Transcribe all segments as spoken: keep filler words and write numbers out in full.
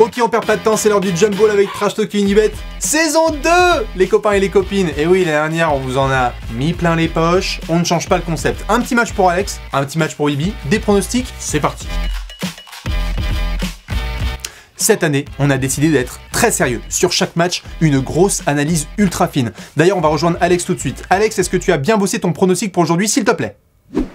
Ok, on perd pas de temps, c'est l'heure du Jumpball avec Trash Talk et Unibet, saison deux, les copains et les copines. Et oui, la dernière, on vous en a mis plein les poches, on ne change pas le concept. Un petit match pour Alex, un petit match pour Ibi, des pronostics, c'est parti. Cette année, on a décidé d'être très sérieux. Sur chaque match, une grosse analyse ultra fine. D'ailleurs, on va rejoindre Alex tout de suite. Alex, est-ce que tu as bien bossé ton pronostic pour aujourd'hui, s'il te plaît?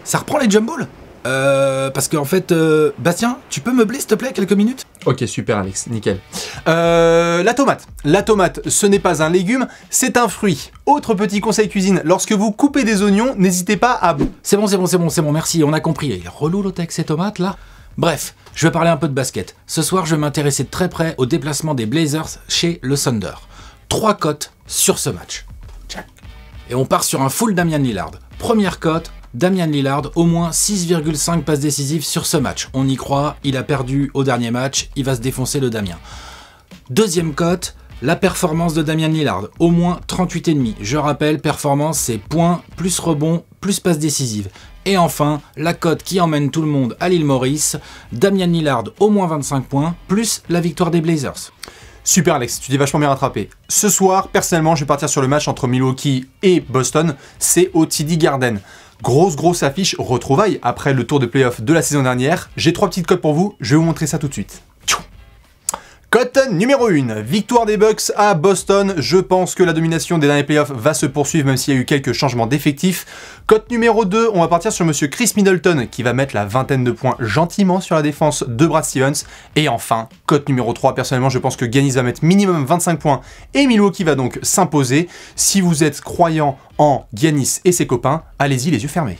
Ça reprend les Jumpball? Euh... Parce qu'en fait... Euh, Bastien, tu peux meubler, s'il te plaît, quelques minutes? Ok, super Alex, nickel. Euh... La tomate. La tomate, ce n'est pas un légume, c'est un fruit. Autre petit conseil cuisine, lorsque vous coupez des oignons, n'hésitez pas à... C'est bon, c'est bon, c'est bon, c'est bon, merci, on a compris. Il est relou l'autre avec ces tomates, là. Bref, je vais parler un peu de basket. Ce soir, je vais m'intéresser de très près au déplacement des Blazers chez le Thunder. Trois cotes sur ce match. Et on part sur un full Damian Lillard. Première cote, Damian Lillard, au moins six virgule cinq passes décisives sur ce match. On y croit, il a perdu au dernier match, il va se défoncer le Damien. Deuxième cote, la performance de Damian Lillard, au moins trente-huit virgule cinq. Je rappelle, performance, c'est points, plus rebond, plus passes décisives. Et enfin, la cote qui emmène tout le monde à l'île Maurice, Damian Lillard au moins vingt-cinq points, plus la victoire des Blazers. Super Alex, tu t'es vachement bien rattrapé. Ce soir, personnellement, je vais partir sur le match entre Milwaukee et Boston, c'est au T D Garden. Grosse grosse affiche, retrouvaille après le tour de playoff de la saison dernière. J'ai trois petites cotes pour vous, je vais vous montrer ça tout de suite. Cote numéro un, victoire des Bucks à Boston. Je pense que la domination des derniers playoffs va se poursuivre même s'il y a eu quelques changements d'effectifs. Cote numéro deux, on va partir sur monsieur Chris Middleton qui va mettre la vingtaine de points gentiment sur la défense de Brad Stevens. Et enfin, cote numéro trois, personnellement je pense que Giannis va mettre minimum vingt-cinq points et Milwaukee va donc s'imposer. Si vous êtes croyant en Giannis et ses copains, allez-y les yeux fermés.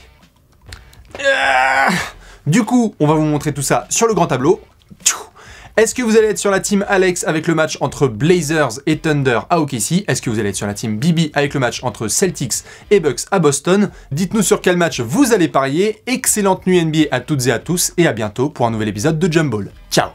Du coup, on va vous montrer tout ça sur le grand tableau. Est-ce que vous allez être sur la team Alex avec le match entre Blazers et Thunder à O K C? Est-ce que vous allez être sur la team Bibi avec le match entre Celtics et Bucks à Boston? Dites-nous sur quel match vous allez parier. Excellente nuit N B A à toutes et à tous et à bientôt pour un nouvel épisode de Jumpball. Ciao!